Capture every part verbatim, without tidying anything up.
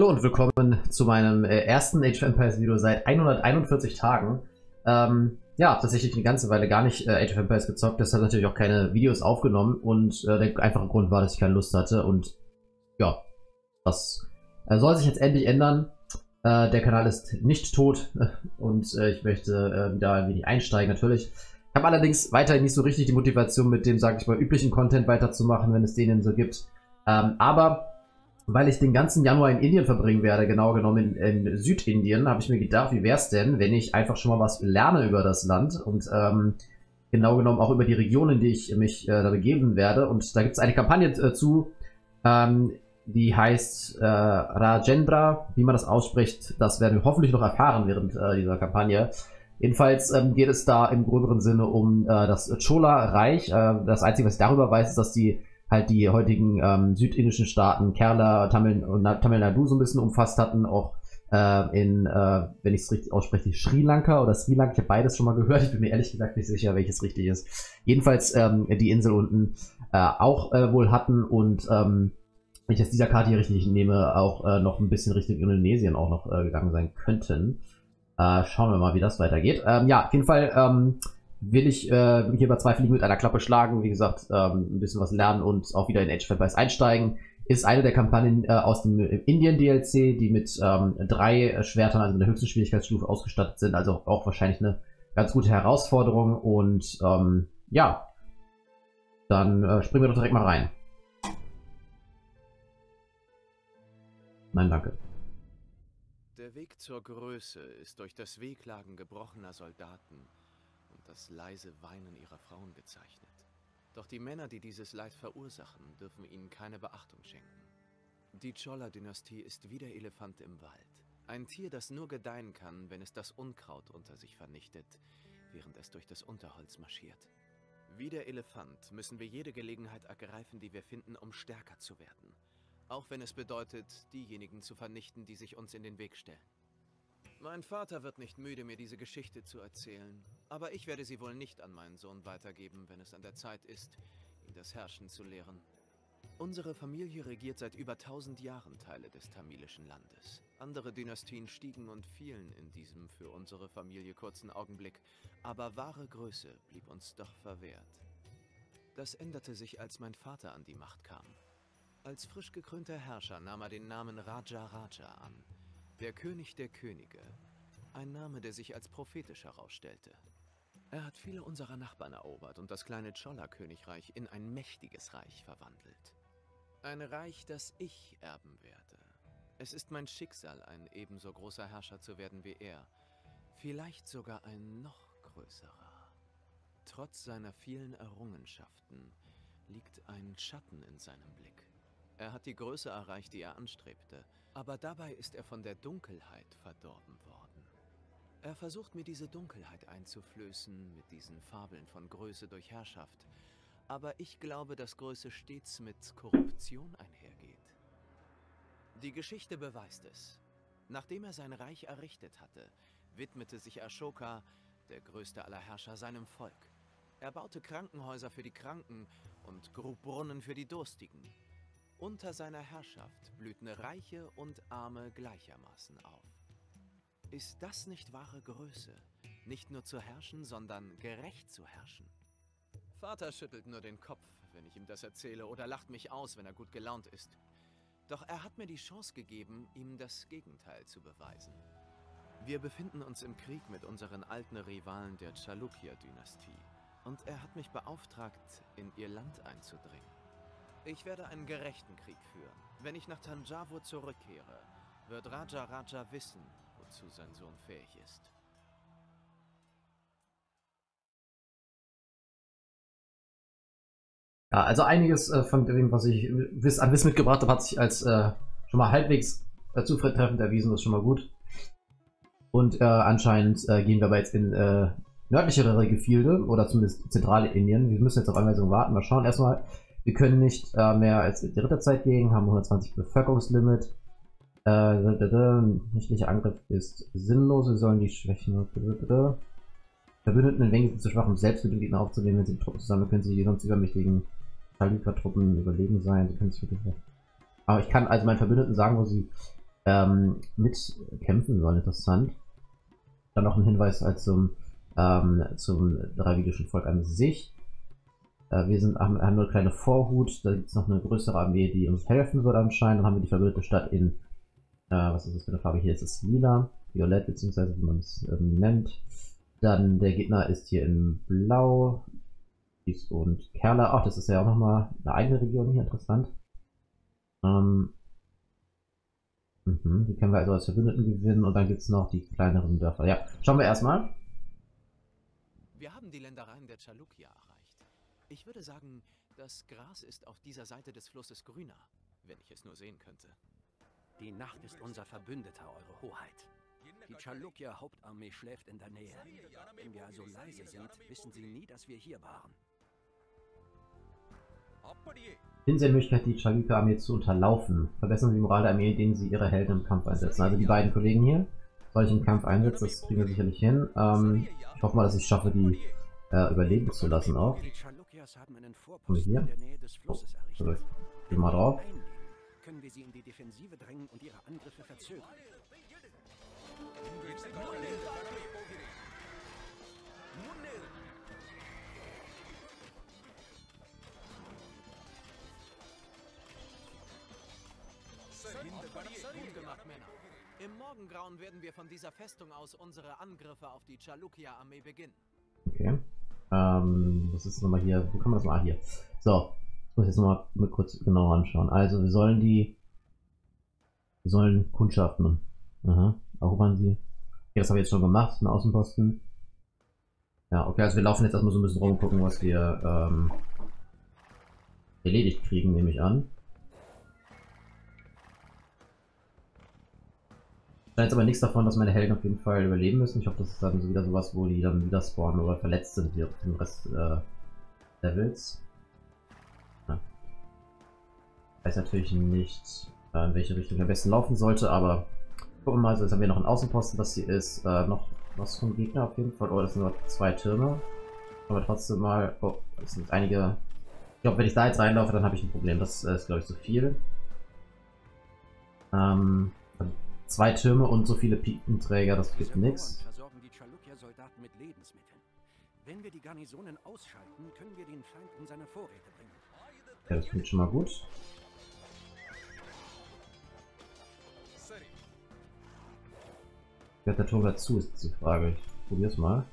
Hallo und willkommen zu meinem äh, ersten Age of Empires Video seit hunderteinundvierzig Tagen. Ähm, ja, tatsächlich eine ganze Weile gar nicht äh, Age of Empires gezockt, deshalb natürlich auch keine Videos aufgenommen und äh, der einfache Grund war, dass ich keine Lust hatte und ja, das äh, soll sich jetzt endlich ändern. Äh, der Kanal ist nicht tot und äh, ich möchte äh, wieder ein wenig einsteigen natürlich. Ich habe allerdings weiterhin nicht so richtig die Motivation, mit dem, sage ich mal, üblichen Content weiterzumachen, wenn es den denn so gibt. Ähm, aber weil ich den ganzen Januar in Indien verbringen werde, genau genommen in, in Südindien, habe ich mir gedacht, wie wäre es denn, wenn ich einfach schon mal was lerne über das Land und ähm, genau genommen auch über die Region, in die ich mich äh, da begeben werde. Und da gibt es eine Kampagne äh, zu, ähm, die heißt äh, Rajendra. Wie man das ausspricht, das werden wir hoffentlich noch erfahren während äh, dieser Kampagne. Jedenfalls ähm, geht es da im gröberen Sinne um äh, das Chola-Reich. Äh, das Einzige, was ich darüber weiß, ist, dass die halt die heutigen ähm, südindischen Staaten Kerala, Tamil, Tamil Nadu so ein bisschen umfasst hatten, auch äh, in, äh, wenn ich es richtig ausspreche, Sri Lanka oder Sri Lanka, ich habe beides schon mal gehört, ich bin mir ehrlich gesagt nicht sicher, welches richtig ist. Jedenfalls ähm, die Insel unten äh, auch äh, wohl hatten und ähm, wenn ich jetzt dieser Karte hier richtig nehme, auch äh, noch ein bisschen Richtung Indonesien auch noch äh, gegangen sein könnten. Äh, schauen wir mal, wie das weitergeht. Ähm, ja, auf jeden Fall ähm, will ich äh, hier bei zwei Fliegen mit einer Klappe schlagen, wie gesagt, ähm, ein bisschen was lernen und auch wieder in Age of Empires einsteigen. Ist eine der Kampagnen äh, aus dem Indien-D L C, die mit ähm, drei Schwertern, also mit der höchsten Schwierigkeitsstufe ausgestattet sind, also auch wahrscheinlich eine ganz gute Herausforderung und ähm, ja, dann äh, springen wir doch direkt mal rein. Nein, danke. Der Weg zur Größe ist durch das Wehklagen gebrochener Soldaten und das leise Weinen ihrer Frauen gezeichnet. Doch die Männer, die dieses Leid verursachen, dürfen ihnen keine Beachtung schenken. Die Chola-Dynastie ist wie der Elefant im Wald. Ein Tier, das nur gedeihen kann, wenn es das Unkraut unter sich vernichtet, während es durch das Unterholz marschiert. Wie der Elefant müssen wir jede Gelegenheit ergreifen, die wir finden, um stärker zu werden. Auch wenn es bedeutet, diejenigen zu vernichten, die sich uns in den Weg stellen. Mein Vater wird nicht müde, mir diese Geschichte zu erzählen, aber ich werde sie wohl nicht an meinen Sohn weitergeben, wenn es an der Zeit ist, ihn das Herrschen zu lehren. Unsere Familie regiert seit über tausend Jahren Teile des tamilischen Landes. Andere Dynastien stiegen und fielen in diesem für unsere Familie kurzen Augenblick, aber wahre Größe blieb uns doch verwehrt. Das änderte sich, als mein Vater an die Macht kam. Als frisch gekrönter Herrscher nahm er den Namen Raja Raja an, der König der Könige, ein Name, der sich als prophetisch herausstellte. Er hat viele unserer Nachbarn erobert und das kleine Chola-Königreich in ein mächtiges Reich verwandelt. Ein Reich, das ich erben werde. Es ist mein Schicksal, ein ebenso großer Herrscher zu werden wie er, vielleicht sogar ein noch größerer. Trotz seiner vielen Errungenschaften liegt ein Schatten in seinem Blick. Er hat die Größe erreicht, die er anstrebte, aber dabei ist er von der Dunkelheit verdorben worden. Er versucht mir diese Dunkelheit einzuflößen mit diesen Fabeln von Größe durch Herrschaft, aber ich glaube, dass Größe stets mit Korruption einhergeht. Die Geschichte beweist es. Nachdem er sein Reich errichtet hatte, widmete sich Ashoka, der größte aller Herrscher, seinem Volk. Er baute Krankenhäuser für die Kranken und grub Brunnen für die Durstigen. Unter seiner Herrschaft blühten Reiche und Arme gleichermaßen auf. Ist das nicht wahre Größe? Nicht nur zu herrschen, sondern gerecht zu herrschen? Vater schüttelt nur den Kopf, wenn ich ihm das erzähle, oder lacht mich aus, wenn er gut gelaunt ist. Doch er hat mir die Chance gegeben, ihm das Gegenteil zu beweisen. Wir befinden uns im Krieg mit unseren alten Rivalen der Chalukya-Dynastie. Und er hat mich beauftragt, in ihr Land einzudringen. Ich werde einen gerechten Krieg führen. Wenn ich nach Tanjavur zurückkehre, wird Raja Raja wissen, wozu sein Sohn fähig ist. Ja, also einiges äh, von dem, was ich wiss, an Wissen mitgebracht habe, hat sich als äh, schon mal halbwegs äh, zutreffend erwiesen, das ist schon mal gut. Und äh, anscheinend äh, gehen wir aber jetzt in äh, nördlichere Gefilde, oder zumindest zentrale Indien. Wir müssen jetzt auf Anweisungen warten, mal schauen erstmal. Wir können nicht äh, mehr als in die Ritterzeit gehen, haben hundertzwanzig Bevölkerungslimit. Äh, Nächtlicher Angriff ist sinnlos, wir sollen die Schwächen. Verbündeten in Vengi sind zu schwach, um selbst mit den Gegnern aufzunehmen. Wenn sie Truppen zusammen können sie die sonst übermächtigen Chalukya-Truppen überlegen sein. Sie können sich wirklich... Aber ich kann also meinen Verbündeten sagen, wo sie ähm, mitkämpfen sollen. Interessant. Dann noch ein Hinweis als zum, ähm, zum dravidischen Volk an sich. Äh, wir sind, haben, haben nur eine kleine Vorhut, da gibt es noch eine größere Armee, die uns helfen würde anscheinend. Dann haben wir die verbündete Stadt in, äh, was ist das für eine Farbe hier? Es ist lila, violett, beziehungsweise wie man es ähm, nennt. Dann der Gegner ist hier in blau. Und Kerala, ach, das ist ja auch nochmal eine eigene Region hier, interessant. Ähm, mhm, die können wir also als Verbündeten gewinnen und dann gibt es noch die kleineren Dörfer. Ja, schauen wir erstmal. Wir haben die Ländereien der Chalukya erreicht. Ich würde sagen, das Gras ist auf dieser Seite des Flusses grüner, wenn ich es nur sehen könnte. Die Nacht ist unser Verbündeter, eure Hoheit. Die Chalukya Hauptarmee schläft in der Nähe. Wenn wir also leise sind, wissen sie nie, dass wir hier waren. Finden Sie eine Möglichkeit, die Chalukya-Armee zu unterlaufen. Verbessern Sie die Moral der Armee, indem Sie Ihre Helden im Kampf einsetzen. Also die beiden Kollegen hier, soll ich im Kampf einsetzen, das kriegen wir sicherlich hin. Ähm, ich hoffe mal, dass ich es schaffe, die äh, überleben zu lassen auch. Und hier. Oh, zurück. Gehen wir mal drauf. Können wir sie in die Defensive drängen und ihre Angriffe verzögern. Gut gemacht, Männer. Im Morgengrauen werden wir von dieser Festung aus unsere Angriffe auf die Chalukya-Armee beginnen. Okay. Ähm, was ist nochmal hier? Wo kann man das mal hier? So, ich muss jetzt nochmal kurz genauer anschauen. Also, wir sollen die. Wir sollen Kundschaften. Aha. Erobern sie. Okay, das habe ich jetzt schon gemacht, einen Außenposten. Ja, okay, also wir laufen jetzt erstmal so ein bisschen rum, gucken, was wir ähm, erledigt kriegen, nehme ich an. Ich weiß aber nichts davon, dass meine Helden auf jeden Fall überleben müssen. Ich hoffe, das ist dann so wieder sowas, wo die dann wieder spawnen oder verletzt sind, wie auf dem Rest äh, Levels. Ja. Weiß natürlich nicht, in welche Richtung am besten laufen sollte, aber gucken wir mal. Also jetzt haben wir noch einen Außenposten, das hier ist äh, noch was vom Gegner auf jeden Fall. Oh, das sind noch zwei Türme. Aber trotzdem mal, oh, das sind einige. Ich glaube, wenn ich da jetzt reinlaufe, dann habe ich ein Problem. Das äh, ist, glaube ich, zu viel. Ähm... Zwei Türme und so viele Pikenträger, das gibt nichts. Ja, das klingt schon mal gut. Gehört der Turm dazu, ist die Frage. Ich probiere es mal.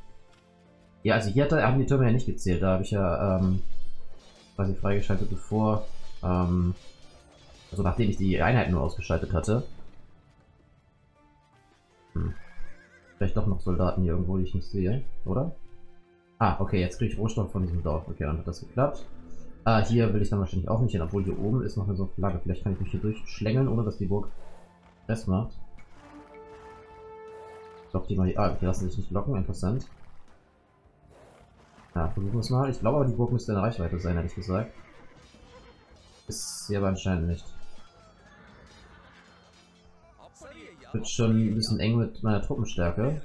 Ja, also hier haben die Türme ja nicht gezählt. Da habe ich ja ähm, quasi freigeschaltet, bevor. Ähm, also nachdem ich die Einheiten nur ausgeschaltet hatte. Vielleicht doch noch Soldaten hier irgendwo, die ich nicht sehe, oder? Ah, okay, jetzt kriege ich Rohstoff von diesem Dorf. Okay, dann hat das geklappt. Ah, hier will ich dann wahrscheinlich auch nicht hin, obwohl hier oben ist noch eine so eine Flagge. Vielleicht kann ich mich hier durchschlängeln, ohne dass die Burg Stress macht. Doch, die mal hier. Ah, die lassen sich nicht blocken, interessant. Ja, versuchen wir es mal. Ich glaube aber, die Burg müsste in Reichweite sein, hätte ich gesagt. Ist sie aber anscheinend nicht. Wird schon ein bisschen eng mit meiner Truppenstärke.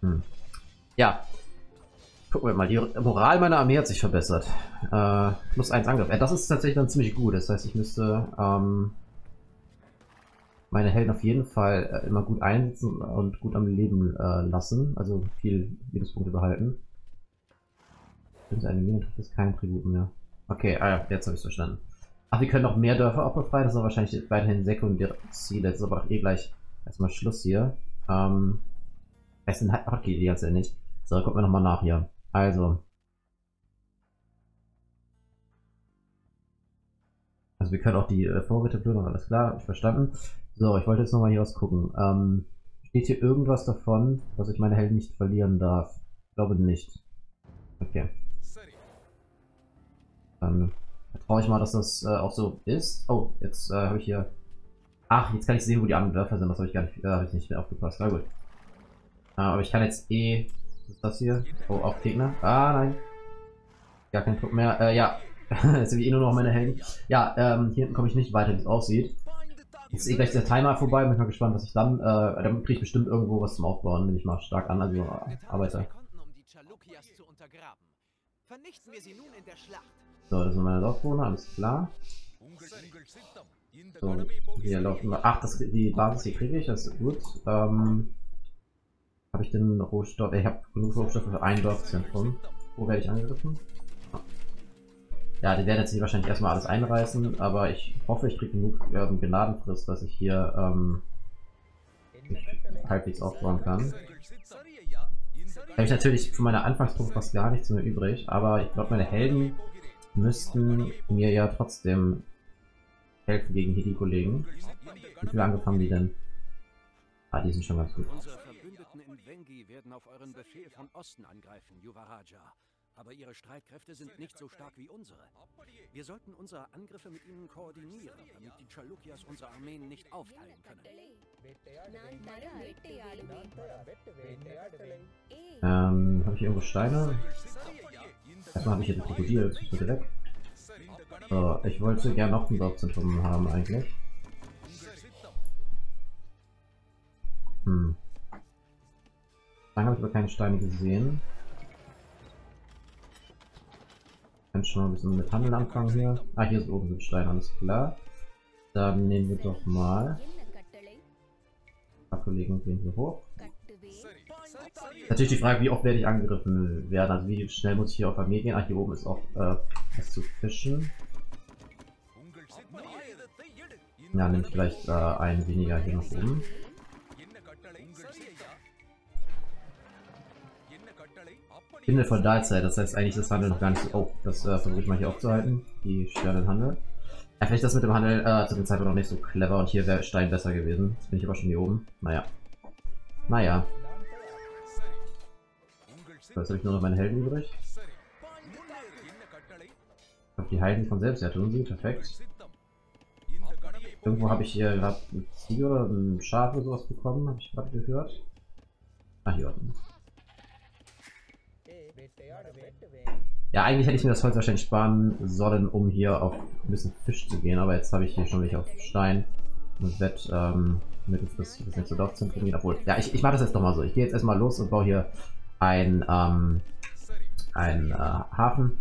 Hm. Ja. Gucken wir mal, die Moral meiner Armee hat sich verbessert. Äh, plus eins Angriff. Äh, das ist tatsächlich dann ziemlich gut. Das heißt, ich müsste ähm, meine Helden auf jeden Fall äh, immer gut einsetzen und gut am Leben äh, lassen. Also viel Lebenspunkte behalten. Stimmt, eine Mine trifft jetzt keinen Tributen mehr. Okay, ah ja, jetzt habe ich es verstanden. Ach, wir können noch mehr Dörfer auch befreien, das ist wahrscheinlich weiterhin sekundäre Ziele. Jetzt ist aber auch eh gleich erstmal Schluss hier. Ähm, es sind halt auch die ganze nicht. So, gucken wir nochmal nach hier. Also. Also wir können auch die äh, Vorräte plündern, alles klar, verstanden. So, ich wollte jetzt nochmal hier was gucken. Ähm, steht hier irgendwas davon, dass ich meine Helden nicht verlieren darf? Ich glaube nicht. Okay. Dann vertraue ich mal, dass das äh, auch so ist. Oh, jetzt äh, habe ich hier. Ach, jetzt kann ich sehen, wo die anderen Dörfer sind. Das habe ich gar nicht, äh, hab ich nicht mehr aufgepasst. Na gut. Äh, aber ich kann jetzt eh. Was ist das hier? Oh, auch Gegner. Ah, nein. Gar kein Druck mehr. Äh, ja. Jetzt sind wir eh nur noch meine Helden. Ja, ähm, hier hinten komme ich nicht weiter, wie es aussieht. Jetzt ist eh gleich der Timer vorbei. Bin ich mal gespannt, was ich dann. Äh, dann kriege ich bestimmt irgendwo was zum Aufbauen. Bin ich mal stark an. Also, äh, Arbeiter. Vernichten wir sie nun in der Schlacht. So, das sind meine Dorfbewohner, alles klar. So, hier laufen wir. Ach, das, die Basis hier kriege ich, das ist gut. Ähm, habe ich denn Rohstoff? Ich habe genug Rohstoffe für ein Dorfzentrum. Wo werde ich angegriffen? Ja, die werden jetzt hier wahrscheinlich erstmal alles einreißen, aber ich hoffe, ich kriege genug ähm, Gnadenfrist, dass ich hier ähm, halbwegs aufbauen kann. Habe ich natürlich für meine Anfangspunkte fast gar nichts mehr übrig, aber ich glaube, meine Helden müssten mir ja trotzdem helfen gegen hier die Kollegen. Wie viele Angriffe haben die denn? Ah, die sind schon ganz gut. Unsere Verbündeten in Vengi werden auf euren Befehl von Osten angreifen, Yuva Raja. Aber ihre Streitkräfte sind nicht so stark wie unsere. Wir sollten unsere Angriffe mit ihnen koordinieren, damit die Chalukyas unsere Armeen nicht aufteilen können. Ähm, habe ich irgendwo Steine? Erstmal habe ich hier den Krokodil, das ist bitte weg. So, ich wollte gerne noch ein Dorfzentrum haben eigentlich. Hm. Dann habe ich aber keine Steine gesehen. Ich kann schon mal ein bisschen mit Handeln anfangen hier. Ah, hier ist oben ein Stein, alles klar. Dann nehmen wir doch mal. Ein paar Kollegen gehen hier hoch. Natürlich die Frage, wie oft werde ich angegriffen werden, also wie schnell muss ich hier auf Armee gehen. Ah, hier oben ist auch äh, was zu fischen. Ja, nehme ich vielleicht äh, einen weniger hier nach oben. Ich bin eine Feudalzeit, das heißt eigentlich das Handel noch gar nicht so. Oh, das äh, versuche ich mal hier aufzuhalten, die Sterne im Handel. Ja, vielleicht das mit dem Handel äh, zu dem Zeitpunkt noch nicht so clever und hier wäre Stein besser gewesen. Jetzt bin ich aber schon hier oben. Naja. Naja. So, jetzt habe ich nur noch meine Helden übrig. Ich glaube, die heilen sich von selbst. Ja, tun sie. Perfekt. Irgendwo habe ich hier gerade ein Ziel oder ein Schaf oder sowas bekommen, habe ich gerade gehört. Ach, hier unten. Ja, eigentlich hätte ich mir das Holz wahrscheinlich sparen sollen, um hier auf ein bisschen Fisch zu gehen, aber jetzt habe ich hier schon welche auf Stein und werde ähm, mittelfristig das nächste Dorfzentrum gehen. Obwohl, ja, ich, ich mache das jetzt nochmal so. Ich gehe jetzt erstmal los und baue hier ein, ähm, ein äh, Hafen.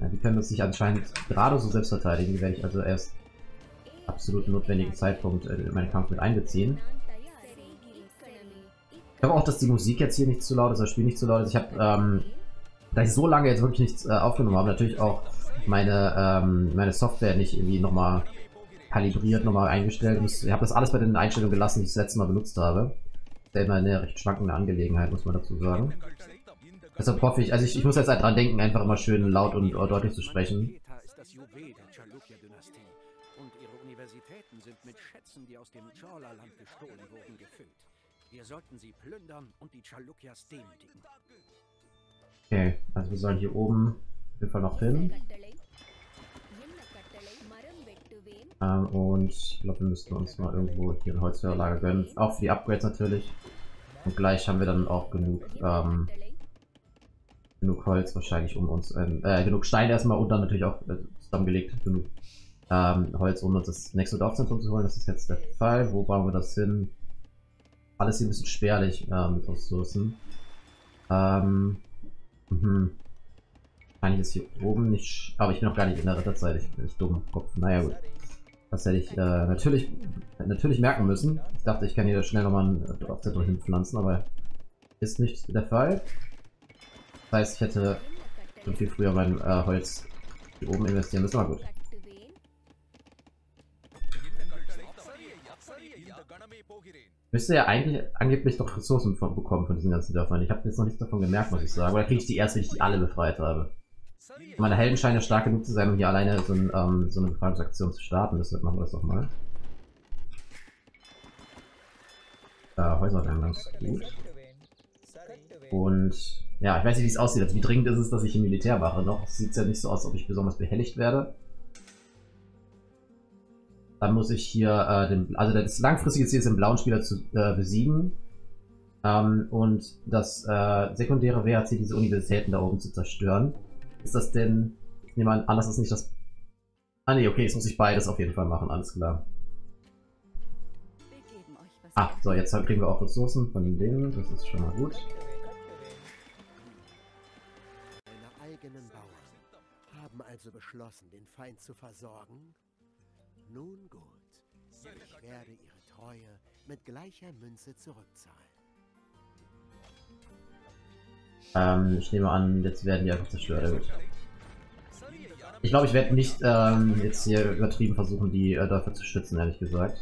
Ja, die können das sich anscheinend gerade so selbst verteidigen, die werde ich also erst absolut notwendigen Zeitpunkt in meinen Kampf mit einbeziehen. Ich glaube auch, dass die Musik jetzt hier nicht zu laut ist, das Spiel nicht zu laut ist. Ich habe, ähm, da ich so lange jetzt wirklich nichts äh, aufgenommen habe, natürlich auch meine, ähm, meine Software nicht irgendwie nochmal kalibriert, nochmal eingestellt. Ich habe das alles bei den Einstellungen gelassen, die ich das letzte Mal benutzt habe. Ist ja immer eine recht schwankende Angelegenheit, muss man dazu sagen. Deshalb hoffe ich, also ich, ich muss jetzt halt dran denken, einfach immer schön laut und uh, deutlich zu sprechen. Und ihre Universitäten sind mit Schätzen, die aus dem Chola-Land gestohlen wurden, gefüllt. Wir sollten sie plündern und die Chalukyas demütigen. Okay, also wir sollen hier oben auf jeden Fall noch hin. Ähm, und ich glaube, wir müssten uns mal irgendwo hier ein Holzfällerlager gönnen. Auch für die Upgrades natürlich. Und gleich haben wir dann auch genug ähm, genug Holz wahrscheinlich um uns, ähm, äh, genug Stein erstmal und dann natürlich auch äh, zusammengelegt genug ähm, Holz, um uns das nächste Dorfzentrum zu holen. Das ist jetzt der Fall. Wo bauen wir das hin? Alles hier ein bisschen spärlich äh, mit Ressourcen. Ähm, mhm. Eigentlich ist hier oben nicht. Aber ich bin noch gar nicht in der Ritterzeit. Ich bin nicht dumm im Kopf. Naja, gut. Das hätte ich äh, natürlich, natürlich merken müssen. Ich dachte, ich kann hier schnell nochmal ein Dorfzentrum hinpflanzen, aber ist nicht der Fall. Das heißt, ich hätte schon viel früher mein äh, Holz hier oben investieren müssen. Aber gut. Müsste ja eigentlich angeblich doch Ressourcen von, bekommen von diesen ganzen Dörfern. Ich habe jetzt noch nichts davon gemerkt, muss ich sagen. Oder kriege ich die erst, wenn ich die alle befreit habe? Meine Helden scheinen ja stark genug zu sein, um hier alleine so, ein, ähm, so eine Befreiungsaktion zu starten. Deshalb machen wir das doch mal. Äh, Häuser werden ganz gut. Und ja, ich weiß nicht, wie es aussieht. Also, wie dringend ist es, dass ich im Militär mache? Noch sieht es ja nicht so aus, als ob ich besonders behelligt werde. Dann muss ich hier, äh, den, also das langfristige Ziel ist, den blauen Spieler zu äh, besiegen. Ähm, und das äh, sekundäre wäre jetzt hier diese Universitäten da oben zu zerstören. Ist das denn, ich nehme an, anders ist nicht das... Ah ne, okay, jetzt muss ich beides auf jeden Fall machen, alles klar. Ah, so, jetzt kriegen wir auch Ressourcen von denen, das ist schon mal gut. beschlossen, den Feind zu versorgen? Nun gut, ich werde ihre Treue mit gleicher Münze zurückzahlen. Ähm, ich nehme an, jetzt werden die einfach zerstört. Ich glaube, ich werde nicht ähm, jetzt hier übertrieben versuchen, die äh, dafür zu schützen, ehrlich gesagt.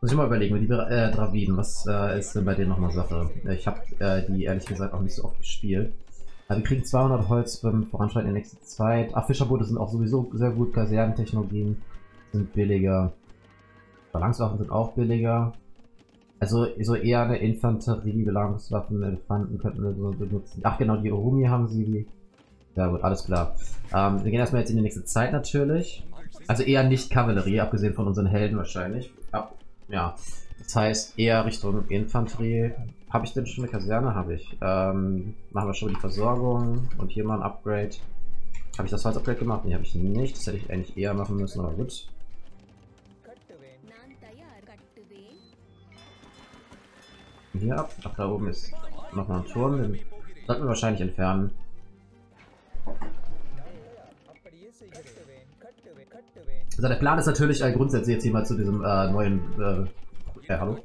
Muss ich mal überlegen, mit die äh, Draviden, was äh, ist denn bei denen nochmal Sache? Ich habe äh, die ehrlich gesagt auch nicht so oft gespielt. Ja, wir kriegen zweihundert Holz beim Voranschreiten in der nächsten Zeit. Ach, Fischerboote sind auch sowieso sehr gut, Kasernentechnologien sind billiger. Balancwaffen sind auch billiger. Also so eher eine Infanterie, Belagerungswaffen, Elefanten könnten wir so benutzen. Ach genau, die Urumi haben sie. Ja gut, alles klar. Ähm, wir gehen erstmal jetzt in die nächste Zeit natürlich. Also eher nicht Kavallerie, abgesehen von unseren Helden wahrscheinlich. Ja, ja. Das heißt eher Richtung Infanterie. Habe ich denn schon eine Kaserne? Habe ich. Ähm, machen wir schon mal die Versorgung und hier mal ein Upgrade. Habe ich das Holz-Upgrade gemacht? Nee, habe ich nicht. Das hätte ich eigentlich eher machen müssen, aber gut. Hier ab. Ach, da oben ist nochmal ein Turm. Den sollten wir wahrscheinlich entfernen. Also der Plan ist natürlich äh, grundsätzlich jetzt hier mal zu diesem äh, neuen äh, ja, hallo,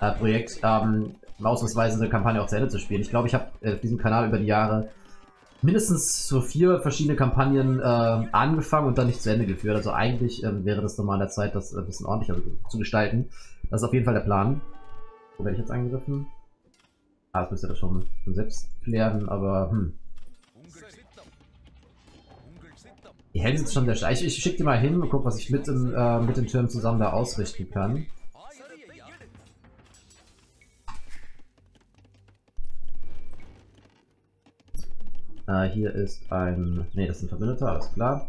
äh, Projekt ähm, ausnahmsweise eine Kampagne auch zu Ende zu spielen. Ich glaube, ich habe äh, auf diesem Kanal über die Jahre mindestens so vier verschiedene Kampagnen äh, angefangen und dann nicht zu Ende geführt. Also eigentlich äh, wäre das normal der Zeit, das ein bisschen ordentlicher zu gestalten. Das ist auf jeden Fall der Plan. Wo werde ich jetzt angegriffen? Ah, das müsste das schon selbst klären, aber hm. Die Helden sind schon sehr stark. Ich, ich schicke die mal hin und guck, was ich mit, in, äh, mit den Türmen zusammen da ausrichten kann. Äh, hier ist ein... Ne, das ist ein Verbündeter, alles klar.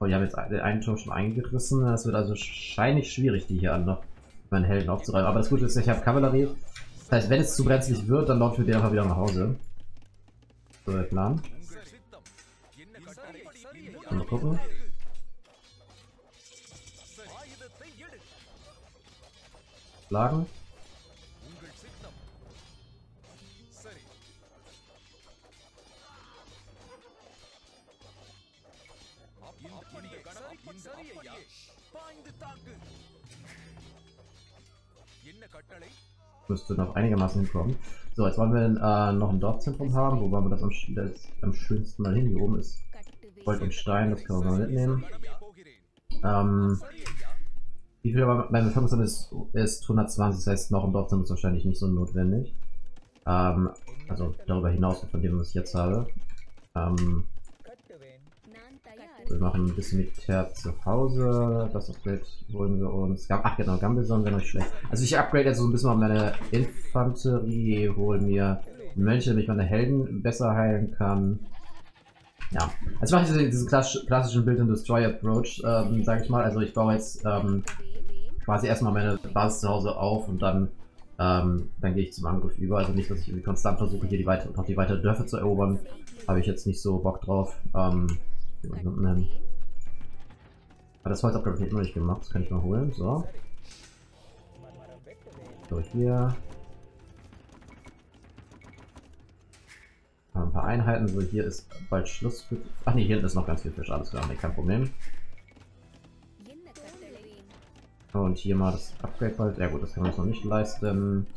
Oh, die haben jetzt den einen Turm schon eingerissen. Das wird also wahrscheinlich schwierig, die hier an noch meinen Helden aufzureiben. Aber das Gute ist, ich habe Kavallerie. Das heißt, wenn es zu brenzlig wird, dann laufen wir den einfach wieder nach Hause. Der Plan. Mal gucken. Schlagen. Müsste noch einigermaßen hinkommen. So, jetzt wollen wir äh, noch ein Dorfzentrum haben. Wo wollen wir das am, das am schönsten mal hin? Hier oben ist Gold und Stein, das können wir mal mitnehmen. Ähm, wie viel aber meine Bevölkerung ist, ist hundertzwanzig, das heißt, noch ein Dorfzentrum ist wahrscheinlich nicht so notwendig. Ähm, also darüber hinaus von dem, was ich jetzt habe. Ähm, wir machen ein bisschen Militär zu Hause, das Upgrade holen wir uns. Ach genau, Gambison wäre nicht schlecht. Also ich upgrade jetzt so ein bisschen auf meine Infanterie, hole mir Mönche, damit ich meine Helden besser heilen kann. Ja, jetzt mache ich diesen klassischen Build-and-Destroy-Approach, ähm, sage ich mal. Also ich baue jetzt ähm, quasi erstmal meine Basis zu Hause auf und dann, ähm, dann gehe ich zum Angriff über. Also nicht, dass ich irgendwie konstant versuche, hier die weiteren, noch die weiteren Dörfer zu erobern. Habe ich jetzt nicht so Bock drauf. Ähm, Aber das Holzabgabe habe ich noch nicht gemacht, das kann ich mal holen. So, so hier ein paar Einheiten. So, hier ist bald Schluss. Für... Ach ne, hier hinten ist noch ganz viel Fisch. Alles klar, nee, kein Problem. Und hier mal das Upgrade bald. Ja, gut, das können wir uns noch nicht leisten.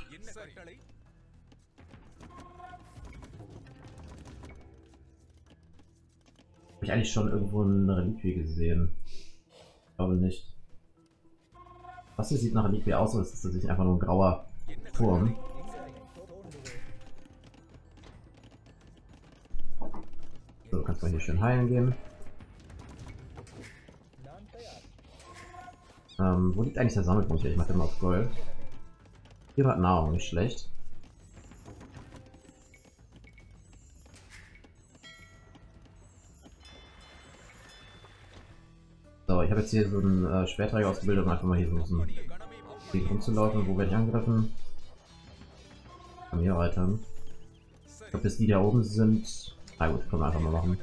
Habe ich eigentlich schon irgendwo eine Reliquie gesehen? Ich glaube nicht. Was hier sieht nach Reliquie aus, oder ist das tatsächlich einfach nur ein grauer Turm? So, kannst du hier schön heilen gehen. Ähm, wo liegt eigentlich der Sammelpunkt hier? Ich mache immer auf Gold. Hier hat Nahrung, nicht schlecht. So, ich habe jetzt hier so einen äh, Schwerträger ausgebildet, um einfach mal hier so ein bisschen rumzulaufen. Wo werde ich angegriffen? Kann hier weiter. Ich glaube, dass die da oben sind. Na gut, können wir einfach mal machen.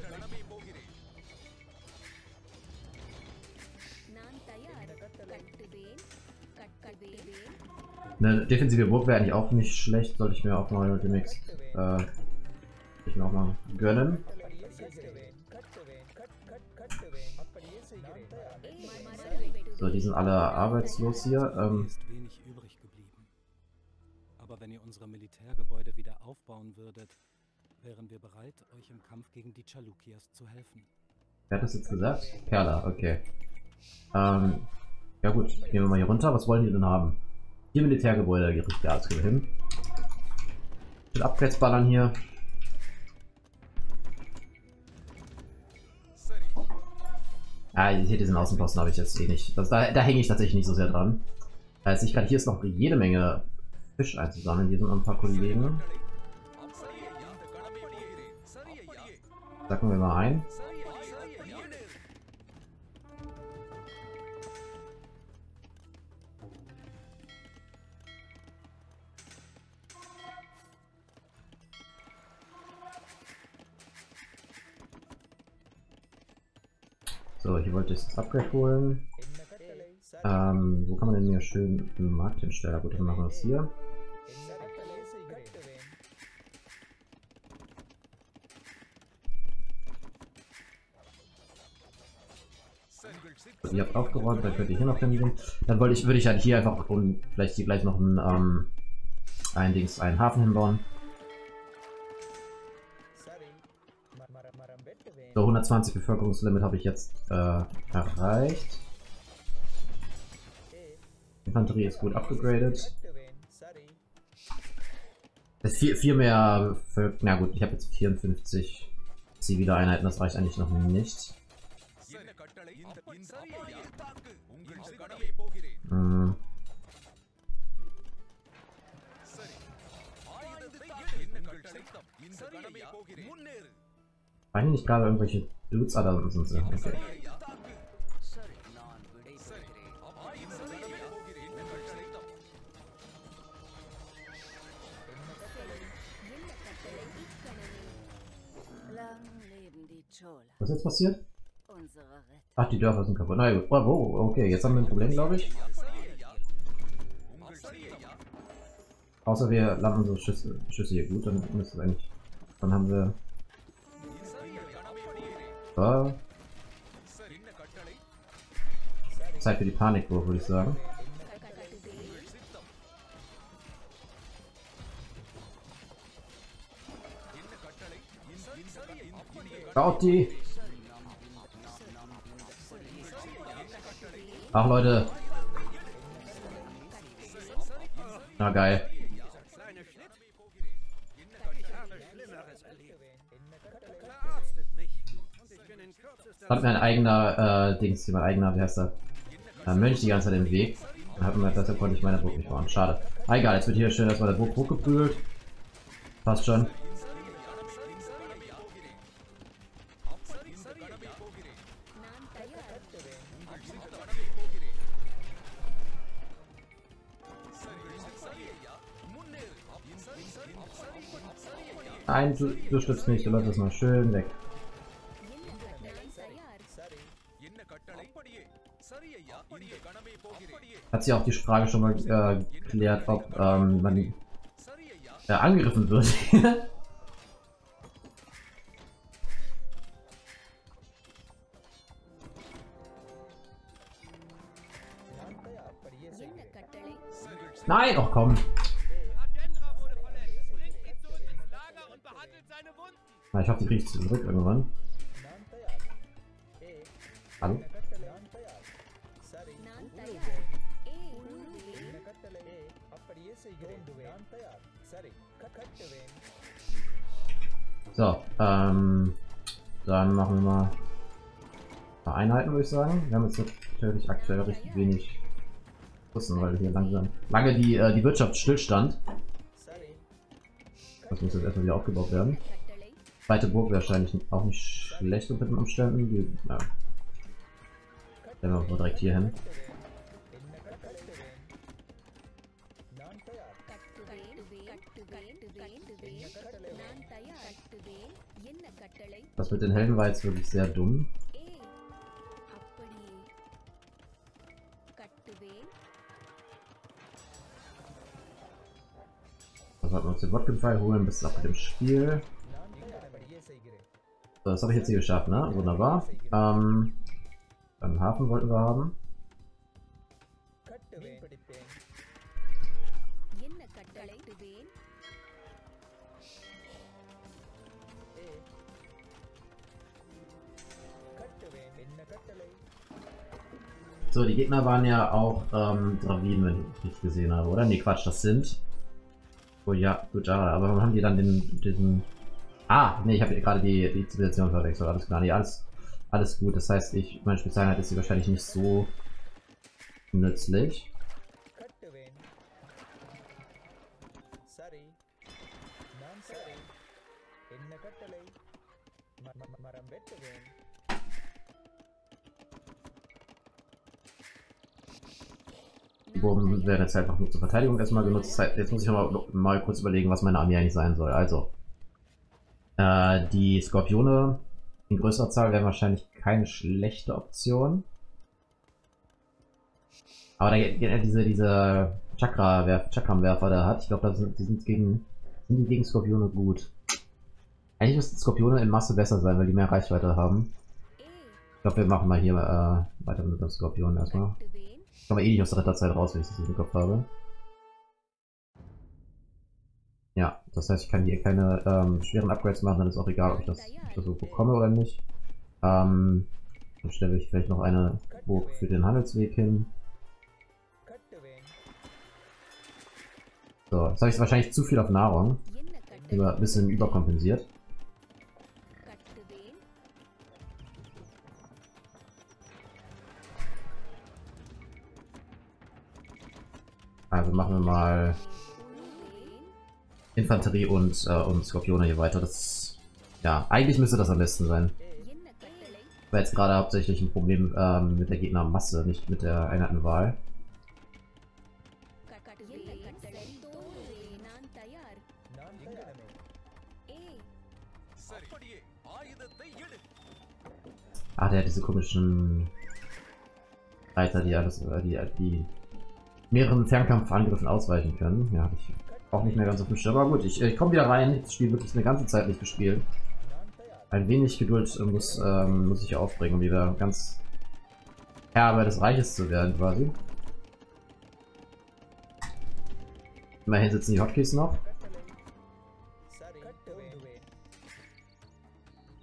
Eine defensive Burg wäre eigentlich auch nicht schlecht, sollte ich mir auch mal demnächst äh, ich noch mal gönnen. So, die sind alle arbeitslos hier. Ähm, Aber wenn ihr unsere Militärgebäude wieder aufbauen würdet, wären wir bereit, euch im Kampf gegen die Chalukyas zu helfen. Wer hat das jetzt gesagt? Kerala, okay. Ähm, ja gut, gehen wir mal hier runter. Was wollen die denn haben? Hier Militärgebäude, hier richtig Arzt gehen wir hin. Mit Abwärtsballern hier. Ah, hier diesen Außenposten habe ich jetzt eh nicht. Also da da hänge ich tatsächlich nicht so sehr dran. Also ich kann hier ist noch jede Menge Fisch einzusammeln. Hier sind noch ein paar Kollegen. Sacken wir mal ein. So, hier wollte ich das Upgrade holen. Ähm, wo kann man denn hier schön einen Markt hinstellen? Gut, dann machen wir das hier. So, ihr habt aufgeräumt, dann könnt ihr hier noch hingehen. Dann wollte ich, würde ich halt hier einfach und vielleicht hier gleich noch einen, ähm, ein Dings, einen Hafen hinbauen. So, hundertzwanzig Bevölkerungslimit habe ich jetzt äh, erreicht. Infanterie ist gut abgegradet. Das ist viel, viel mehr. Für, na gut, ich habe jetzt vierundfünfzig zivile Einheiten, das reicht eigentlich noch nicht. Hm. War hier nicht gerade irgendwelche Dudes oder so? Okay. Was ist jetzt passiert? Ach, die Dörfer sind kaputt. Nein, oh, oh, okay, jetzt haben wir ein Problem, glaube ich. Außer wir laden unsere Schüsse, Schüsse hier gut, dann müsste es eigentlich. Dann haben wir. Zeit für die Panik, würde ich sagen. Baut die! Ach Leute! Na geil! Hat mir ein eigener äh, Dings hier, mein eigener, wie heißt der? Äh, Mönch die ganze Zeit im Weg. Dann hat man deshalb konnte ich meine Burg nicht bauen. Schade. Ah, egal, jetzt wird hier schön erstmal der Burg hochgeprügelt. Passt schon. Nein, du, du stirbst nicht, du lässt das mal schön weg. Hat sich auch die Frage schon mal äh, geklärt, ob ähm, man äh, angegriffen wird. Nein, doch komm. Na, ich hoffe, die kriege ich zurück irgendwann. Hallo? So, ähm, dann machen wir mal ein paar Einheiten, würde ich sagen. Wir haben jetzt natürlich aktuell richtig wenig Russen, weil hier langsam lange die, äh, die Wirtschaft stillstand. Das muss jetzt erstmal wieder aufgebaut werden. Zweite Burg wäre wahrscheinlich auch nicht schlecht unter den Umständen. Die, ja. Stellen wir mal direkt hier hin. Das mit den Helden war jetzt wirklich sehr dumm. Also sollten wir uns den Botgame-Pfeil holen, bis ab dem Spiel. So, das habe ich jetzt hier geschafft, ne? Wunderbar. Ähm, einen Hafen wollten wir haben. So, die Gegner waren ja auch ähm, Draviden, wenn ich richtig gesehen habe, oder? Ne, Quatsch, das sind... Oh ja, gut, ja, aber warum haben die dann den... den ah, ne, ich habe gerade die, die Zivilisation verwechselt, alles klar, nee, alles, alles gut. Das heißt, ich, meine Spezialeinheit ist sie wahrscheinlich nicht so nützlich. Die Bomben werden jetzt einfach nur zur Verteidigung erstmal genutzt. Das heißt, jetzt muss ich noch mal, mal kurz überlegen, was meine Armee eigentlich sein soll. Also, äh, die Skorpione in größerer Zahl wären wahrscheinlich keine schlechte Option. Aber da geht diese, diese Chakramwerfer, Chakramwerfer da hat. Ich glaube, die sind gegen, sind gegen Skorpione gut. Eigentlich müssten Skorpione in Masse besser sein, weil die mehr Reichweite haben. Ich glaube, wir machen mal hier äh, weiter mit dem Skorpion erstmal. Ich komme eh nicht aus der Ritterzeit raus, wenn ich das im Kopf habe. Ja, das heißt, ich kann hier keine ähm, schweren Upgrades machen, dann ist auch egal, ob ich das, ob ich das so bekomme oder nicht. Ähm, dann stelle ich vielleicht noch eine Burg für den Handelsweg hin. So, jetzt habe ich wahrscheinlich zu viel auf Nahrung. Über, ein bisschen überkompensiert. Also machen wir mal Infanterie und, äh, und Skorpione hier weiter. Das, ja, eigentlich müsste das am besten sein. War jetzt gerade hauptsächlich ein Problem ähm, mit der Gegnermasse, nicht mit der Einheitenwahl. Ah, der hat diese komischen Reiter, die alles, die, die mehreren Fernkampfangriffen ausweichen können. Ja, ich auch nicht mehr ganz auf dem Schirm. Aber gut, ich, ich komme wieder rein. Das Spiel wirklich eine ganze Zeit nicht gespielt. Ein wenig Geduld muss, ähm, muss ich aufbringen, um wieder ganz Herr des Reiches zu werden, quasi. Immerhin sitzen die Hotkeys noch.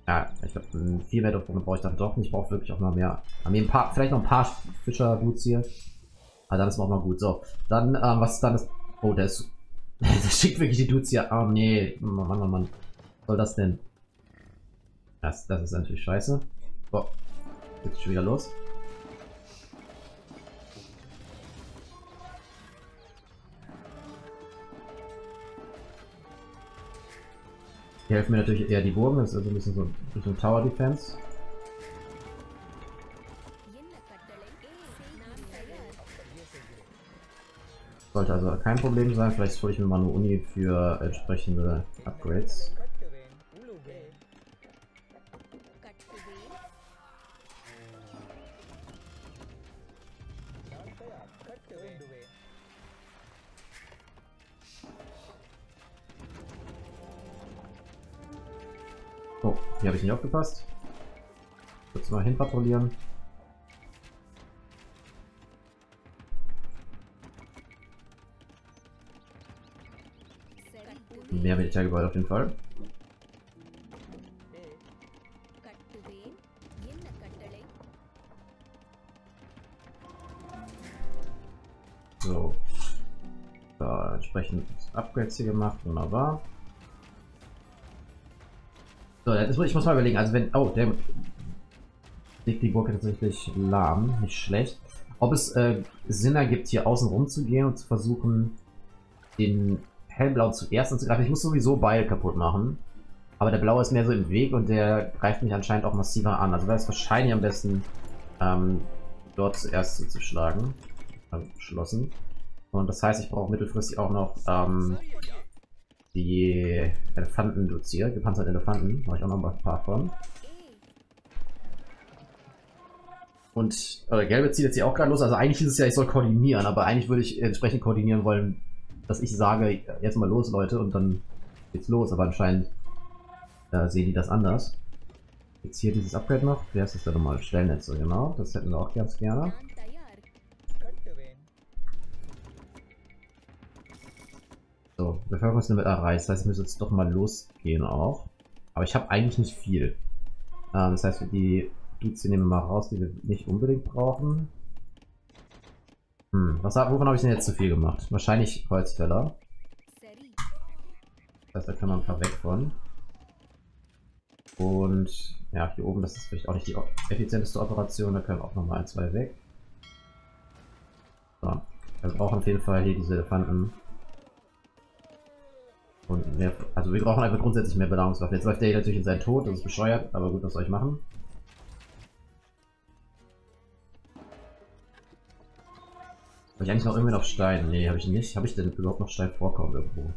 Ja, ich glaube, viel mehr davon brauche ich dann doch nicht. Ich brauche wirklich auch noch mehr. Ein paar, vielleicht noch ein paar Fischerboots hier. Ah, dann ist man auch mal gut. So, dann, ähm, was dann ist. Oh, der ist. Der schickt wirklich die Dudes hier. Oh, nee. Mann, Mann, Mann. Was soll das denn? Das, das ist natürlich scheiße. Oh, jetzt schon wieder los. Hier helfen mir natürlich eher die Burgen. Das ist also ein bisschen so Richtung Tower Defense. Sollte also kein Problem sein. Vielleicht hole ich mir mal eine Uni für entsprechende Upgrades. Oh, hier habe ich nicht aufgepasst. Kurz mal hin patrouillieren. Mehr Militärgebäude auf jeden Fall. So. Da entsprechend Upgrades hier gemacht. Wunderbar. So, jetzt, ich muss mal überlegen. Also, wenn. Oh, der legt die Burg tatsächlich lahm. Nicht schlecht. Ob es äh, Sinn ergibt, hier außen rum zu gehen und zu versuchen, den Hellblau zuerst anzugreifen. Ich muss sowieso Beil kaputt machen. Aber der Blaue ist mehr so im Weg und der greift mich anscheinend auch massiver an. Also wäre es wahrscheinlich am besten, ähm, dort zuerst zuzuschlagen. Also beschlossen. Und das heißt, ich brauche mittelfristig auch noch ähm, die Elefanten-Dozier, gepanzerte Elefanten. Mache ich auch noch mal ein paar von. Und äh, Gelbe zieht jetzt hier auch gerade los. Also eigentlich ist es ja, ich soll koordinieren, aber eigentlich würde ich entsprechend koordinieren wollen, dass ich sage, jetzt mal los, Leute, und dann geht's los. Aber anscheinend äh, sehen die das anders. Jetzt hier dieses Upgrade noch. Wie heißt das denn nochmal? Stellnetze, genau. Das hätten wir auch ganz gerne. So, Bevölkerungslimit erreicht. Das heißt, ich muss jetzt doch mal losgehen auch. Aber ich habe eigentlich nicht viel. Ähm, das heißt, die Duzien nehmen wir mal raus, die wir nicht unbedingt brauchen. Hm, was, wovon habe ich denn jetzt zu viel gemacht? Wahrscheinlich Holzfäller. Das heißt, da können wir ein paar weg von. Und ja, hier oben, das ist vielleicht auch nicht die effizienteste Operation. Da können auch noch mal ein, zwei weg. So, wir brauchen auf jeden Fall hier diese Elefanten. Und mehr, also wir brauchen einfach grundsätzlich mehr Belagerungswaffen. Jetzt läuft der hier natürlich in seinen Tod, das ist bescheuert, aber gut, was soll ich machen? Habe ich eigentlich noch irgendwie noch Stein? Nee, habe ich nicht. Habe ich denn überhaupt noch Stein vorkommen irgendwo?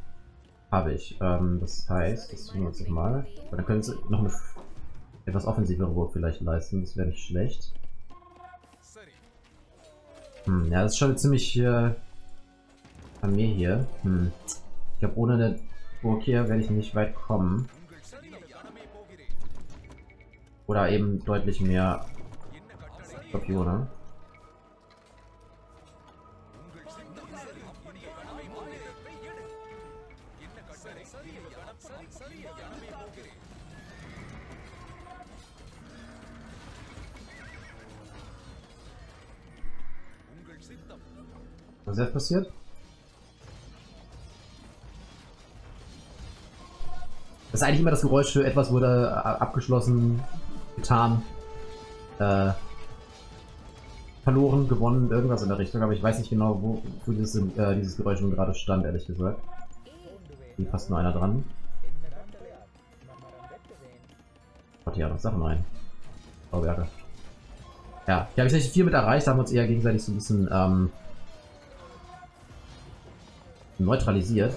Habe ich. Ähm, das heißt, das tun wir uns mal. Aber dann können sie noch eine etwas offensivere Burg vielleicht leisten, das wäre nicht schlecht. Hm, ja, das ist schon eine ziemlich äh, Armee hier. Hm. Ich glaube, ohne eine Burg hier werde ich nicht weit kommen. Oder eben deutlich mehr Skorpione. Was ist jetzt passiert? Das ist eigentlich immer das Geräusch für etwas wurde abgeschlossen, getan, äh, verloren, gewonnen, irgendwas in der Richtung, aber ich weiß nicht genau, wo, wo dieses, äh, dieses Geräusch nun gerade stand, ehrlich gesagt. Hier passt nur einer dran. Gott, ja, noch Sachen rein. Bauwerke. Ja, hier habe ich nicht viel mit erreicht, da haben wir uns eher gegenseitig so ein bisschen ähm, neutralisiert.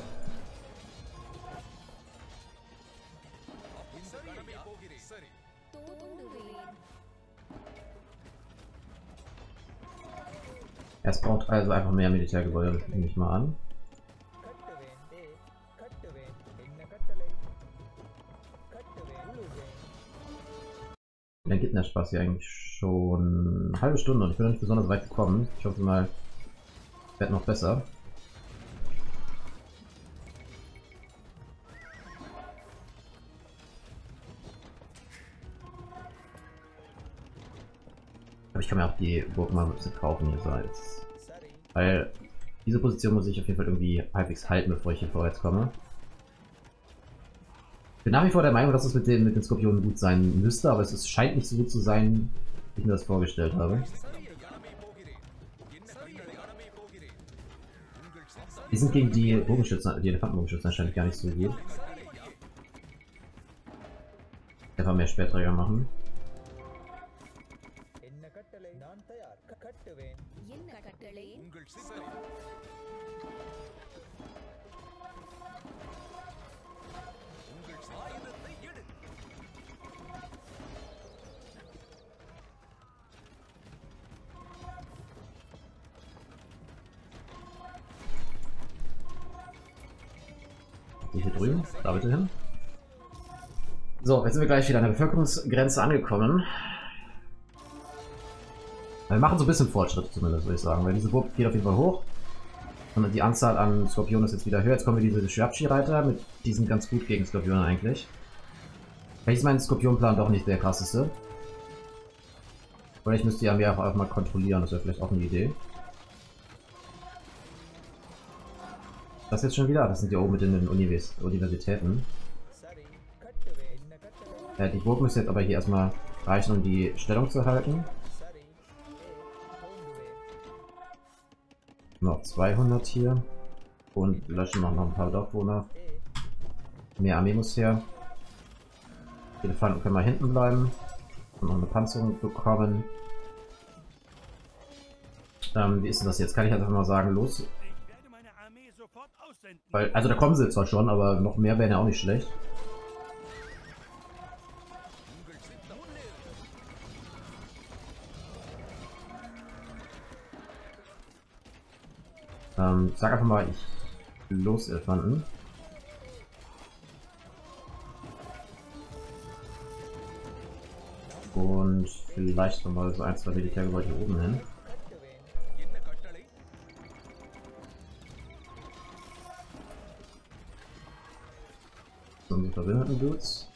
Es braucht also einfach mehr Militärgebäude, nehme ich mal an. Dann geht der Spaß hier eigentlich schon eine halbe Stunde und ich bin noch nicht besonders weit gekommen. Ich hoffe mal, es wird noch besser. Ich kann mir auch die Burg mal ein bisschen kaufen hier, so als. Weil diese Position muss ich auf jeden Fall irgendwie halbwegs halten, bevor ich hier vorwärts komme. Ich bin nach wie vor der Meinung, dass es mit den, mit den Skorpionen gut sein müsste, aber es ist, scheint nicht so gut zu sein, wie ich mir das vorgestellt habe. Die sind gegen die Bogenschützen, die Elefantenbogenschützen anscheinend gar nicht so gut. Einfach mehr Speerträger machen. Hier drüben, da bitte hin. So, jetzt sind wir gleich wieder an der Bevölkerungsgrenze angekommen. Wir machen so ein bisschen Fortschritt zumindest, würde ich sagen, weil diese Burg geht auf jeden Fall hoch. Und die Anzahl an Skorpionen ist jetzt wieder höher. Jetzt kommen wir diese Schwabschi-Reiter, mit die sind ganz gut gegen Skorpione eigentlich. Vielleicht ist mein Skorpionplan doch nicht der krasseste. Oder ich müsste die Armee auch mal kontrollieren, das wäre vielleicht auch eine Idee. Das jetzt schon wieder? Das sind hier oben mit den Univers Universitäten. Äh, die Burg müsste jetzt aber hier erstmal reichen, um die Stellung zu halten. Noch zweihundert hier. Und löschen noch ein paar Dorfwohner. Mehr Armee muss her. Die Elefanten können mal hinten bleiben. Und noch eine Panzerung bekommen. Ähm, wie ist denn das jetzt? Kann ich einfach mal sagen, los. Weil, also da kommen sie zwar schon, aber noch mehr wären ja auch nicht schlecht. Ähm, sag einfach mal, ich los Elefanten. Und vielleicht nochmal so ein, zwei Militärgebäude hier oben hin. So, die verbündeten Dudes.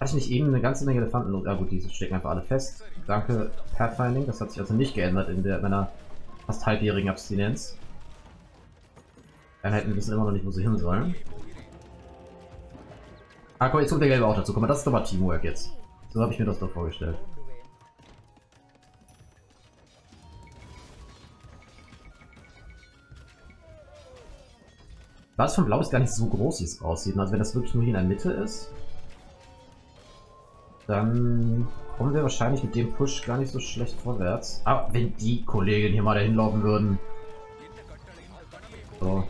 Hatte ich nicht eben eine ganze Menge Elefanten? Ja gut, diese stecken einfach alle fest. Danke, Pathfinding. Das hat sich also nicht geändert in der, meiner fast halbjährigen Abstinenz. Einheiten wissen immer noch nicht, wo sie hin sollen. Ah komm, jetzt kommt der Gelbe auch dazu. Guck mal, das ist doch mal Teamwork jetzt. So habe ich mir das doch vorgestellt. Was von Blau ist gar nicht so groß, wie es aussieht. Also wenn das wirklich nur hier in der Mitte ist, dann kommen wir wahrscheinlich mit dem Push gar nicht so schlecht vorwärts. Aber wenn die Kollegen hier mal dahin laufen würden. So.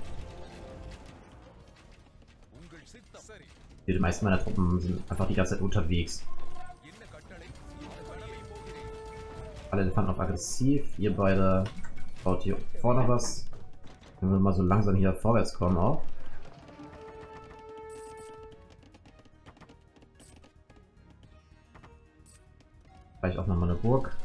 Die meisten meiner Truppen sind einfach die ganze Zeit unterwegs. Alle Elefanten auf aggressiv, ihr beide baut hier vorne was. Wenn wir mal so langsam hier vorwärts kommen auch. Vielleicht auch nochmal eine Burg.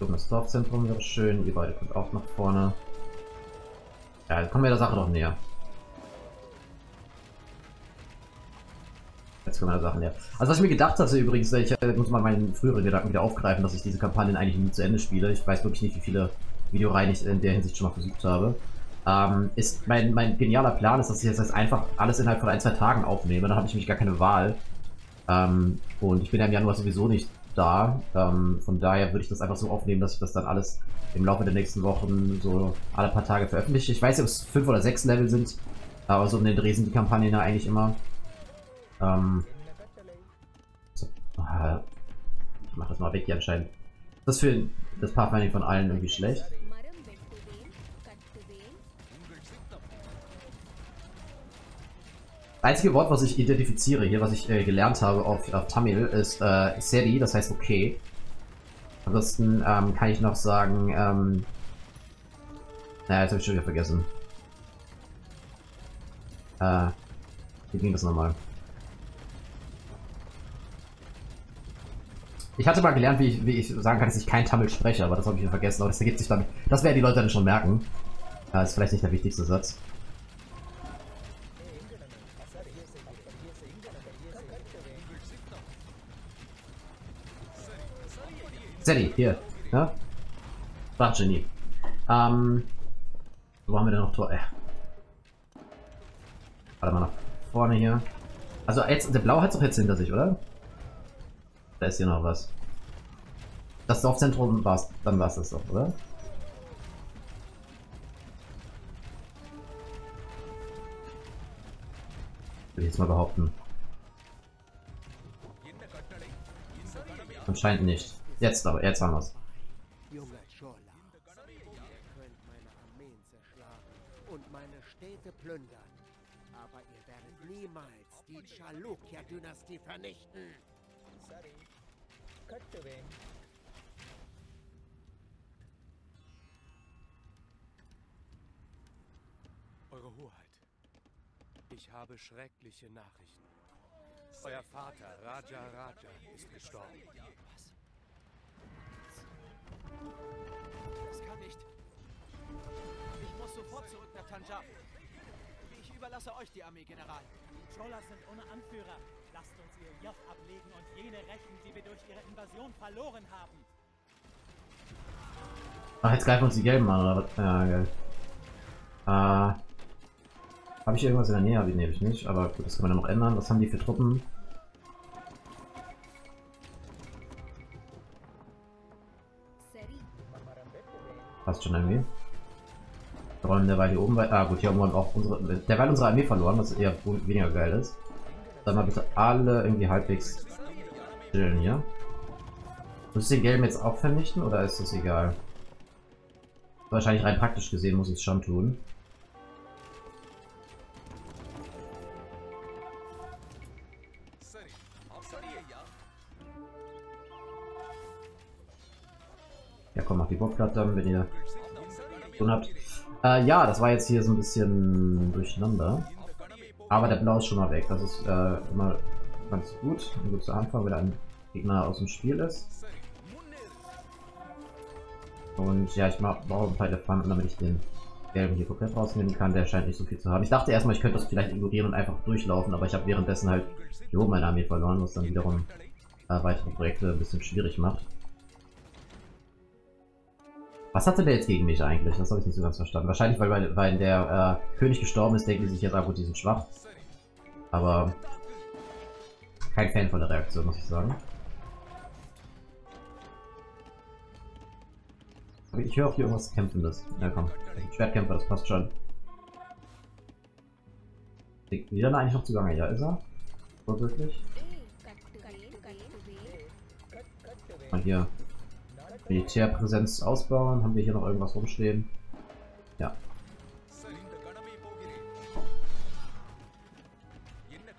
Das Dorfzentrum wäre schön, ihr beide kommt auch nach vorne. Ja, jetzt kommen wir der Sache noch näher. Jetzt kommen wir der Sache näher. Also was ich mir gedacht hatte übrigens, ich muss mal meinen früheren Gedanken wieder aufgreifen, dass ich diese Kampagnen eigentlich nie zu Ende spiele. Ich weiß wirklich nicht, wie viele Videoreihen ich in der Hinsicht schon mal versucht habe. Ähm, ist mein, mein genialer Plan ist, dass ich jetzt das einfach alles innerhalb von ein, zwei Tagen aufnehme. Dann habe ich nämlich gar keine Wahl. Ähm, und ich bin ja im Januar sowieso nicht da. Ähm, von daher würde ich das einfach so aufnehmen, dass ich das dann alles im Laufe der nächsten Wochen so alle paar Tage veröffentliche. Ich weiß nicht, ob es fünf oder sechs Level sind, aber so um den Dreh sind die Kampagnen ja eigentlich immer. Ähm, so, ah, ich mache das mal weg hier anscheinend. Das ist für das Pathfinding von allen irgendwie schlecht. Das einzige Wort, was ich identifiziere hier, was ich äh, gelernt habe auf, auf Tamil, ist äh, Seri, das heißt okay. Ansonsten ähm, kann ich noch sagen, ähm, naja, jetzt habe ich schon wieder vergessen. Äh, wie ging das nochmal? Ich hatte mal gelernt, wie ich, wie ich sagen kann, dass ich kein Tamil spreche, aber das habe ich wieder vergessen, aber das ergibt sich dann, das werden die Leute dann schon merken. Äh, ist vielleicht nicht der wichtigste Satz. Hier, ne? Sprachgenie. Ähm, wo haben wir denn noch Tor? Äh. Warte mal nach vorne hier. Also jetzt, der Blau hat es doch jetzt hinter sich, oder? Da ist hier noch was. Das Dorfzentrum war es, dann war es das doch, oder? Würde ich jetzt mal behaupten. Anscheinend nicht. Jetzt aber, jetzt haben wir es. Junger Chola, könnt meine Armeen zerschlagen und meine Städte plündern, aber ihr werdet niemals die Chalukya-Dynastie vernichten. Eure Hoheit, ich habe schreckliche Nachrichten. Euer Vater, Raja Raja, ist gestorben. Das kann nicht. Ich muss sofort zurück nach Tanjavur. Ich überlasse euch die Armee, General. Die Cholas sind ohne Anführer. Lasst uns ihr Joch ablegen und jene rächen, die wir durch ihre Invasion verloren haben. Ach, jetzt greifen uns die Gelben an, oder was? Ja, geil. Äh. Habe ich irgendwas in der Nähe? Nehme ich nicht, aber gut, das kann man dann noch ändern. Was haben die für Truppen? Passt schon irgendwie. Wir räumen derweil hier oben bei. Ah gut, hier haben wir auch unsere. Derweil unsere Armee verloren, was eher weniger geil ist. Dann mal bitte alle irgendwie halbwegs chillen hier. Muss ich den gelben jetzt auch vernichten oder ist das egal? Wahrscheinlich rein praktisch gesehen muss ich es schon tun. Ja, komm, mach die Bockplatte dann, wenn ihr tun habt. Äh, ja, das war jetzt hier so ein bisschen durcheinander. Aber der Blau ist schon mal weg. Das ist äh, immer ganz gut. Ein guter Anfang, wenn ein Gegner aus dem Spiel ist. Und ja, ich mache auch ein paar Elefanten, damit ich den gelben hier komplett rausnehmen kann. Der scheint nicht so viel zu haben. Ich dachte erstmal, ich könnte das vielleicht ignorieren und einfach durchlaufen, aber ich habe währenddessen halt hier oben meine Armee verloren, was dann wiederum äh, weitere Projekte ein bisschen schwierig macht. Was hatte der jetzt gegen mich eigentlich? Das habe ich nicht so ganz verstanden. Wahrscheinlich, weil, weil der äh, König gestorben ist, denken die sich jetzt, ah gut, die sind schwach. Aber kein Fan von der Reaktion, muss ich sagen. Ich höre auch hier irgendwas Kämpfendes. Ja komm, Schwertkämpfer, das passt schon. Liegt wieder eigentlich noch zugange? Ja, ist er. So wirklich. Mal hier Militärpräsenz ausbauen. Haben wir hier noch irgendwas rumstehen? Ja.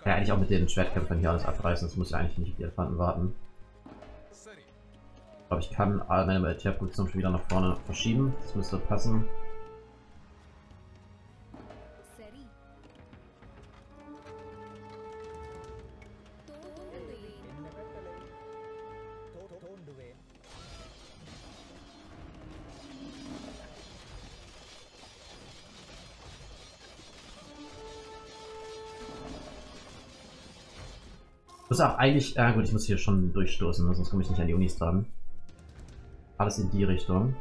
Kann ja eigentlich auch mit den Schwertkämpfern hier alles abreißen. Das muss ja eigentlich nicht auf die Elefanten warten. Ich glaube, ich kann alle meine Militärproduktion schon wieder nach vorne verschieben. Das müsste passen. Ich muss auch eigentlich, ah gut, ich muss hier schon durchstoßen, sonst komme ich nicht an die Unis dran. Alles in die Richtung.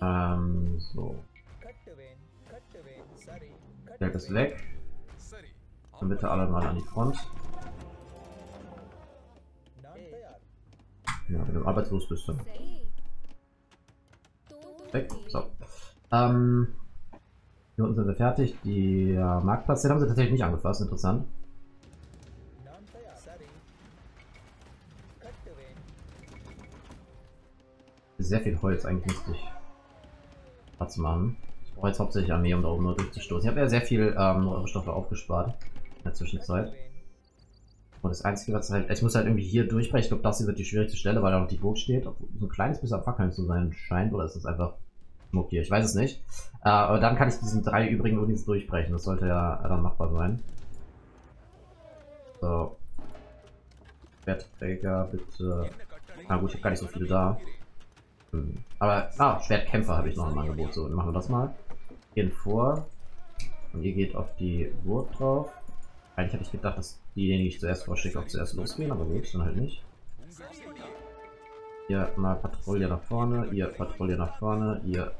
Ähm, so. Geld ist weg. Dann bitte alle mal an die Front. Ja, wenn du arbeitslos bist, dann. Weg. So. Ähm, hier unten sind wir fertig. Die äh, Marktplatz, den haben sie tatsächlich nicht angefasst. Interessant. Sehr viel Holz, eigentlich lustig. Platz machen. Ich brauche jetzt hauptsächlich Armee, um da oben nur durchzustoßen. Ich habe ja sehr viel ähm, Rohstoffe aufgespart in der Zwischenzeit. Und das Einzige, was halt, ich muss halt irgendwie hier durchbrechen. Ich glaube, das hier wird die schwierigste Stelle, weil da noch die Burg steht. Obwohl so ein kleines bisschen am Fackeln zu sein scheint, oder ist das einfach Schmuck hier? Ich weiß es nicht. Äh, aber dann kann ich diesen drei übrigen Unis durchbrechen. Das sollte ja dann machbar sein. So. Schwertträger, bitte. Na gut, ich habe gar nicht so viele da. Hm. Aber, ah, Schwertkämpfer habe ich noch im Angebot. So, dann machen wir das mal. Gehen vor. Und ihr geht auf die Burg drauf. Eigentlich hätte ich gedacht, dass diejenigen, die ich zuerst vorschicke, auch zuerst losgehen, aber gut, dann halt nicht. Ihr mal Patrouille nach vorne, ihr Patrouille nach vorne, ihr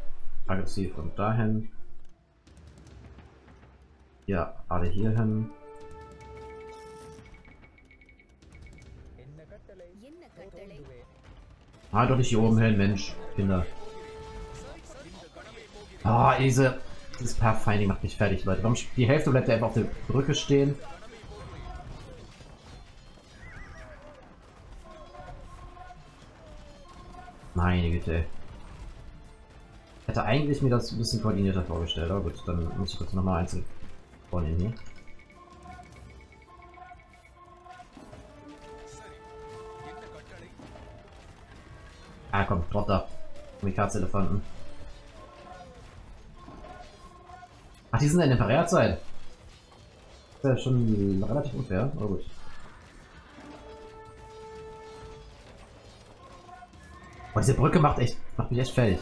aggressiv und dahin. Ja, alle hierhin. Ah, doch nicht hier oben hin, Mensch, Kinder. Ah, oh, diese... Dieses Pathfinding macht mich fertig, Leute. Warum die Hälfte bleibt ja einfach auf der Brücke stehen? Meine Güte. Ich hätte eigentlich mir das ein bisschen koordinierter vorgestellt, aber gut, dann muss ich kurz nochmal einzeln vornehmen hier. Ah komm, drauf da. Mikaz-Elefanten. Ach, die sind in der Imperialzeit. Das ist ja schon relativ unfair, aber gut. Oh, diese Brücke macht echt, macht mich echt fertig.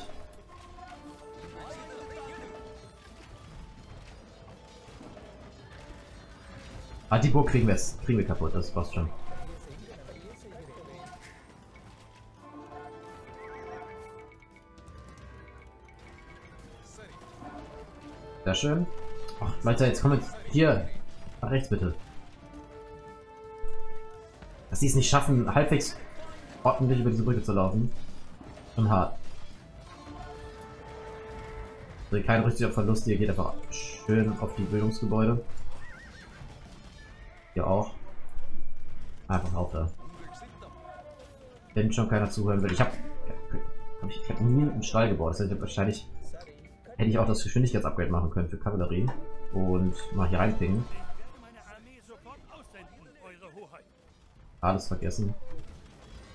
Ah, die Burg kriegen wir jetzt, kriegen wir kaputt, das passt schon. Sehr schön. Ach, Leute, jetzt kommen wir hier. Nach rechts bitte. Dass die es nicht schaffen, halbwegs ordentlich über diese Brücke zu laufen. Schon hart. Also kein richtiger Verlust hier, geht einfach schön auf die Bildungsgebäude. Hier auch. Einfach auf da. Wenn schon keiner zuhören will. Ich habe hab ich, hab nie einen Stall gebaut. Das hätte wahrscheinlich. Hätte ich auch das Geschwindigkeitsupgrade machen können für Kavallerie. Und mal hier reinpingen. Alles vergessen.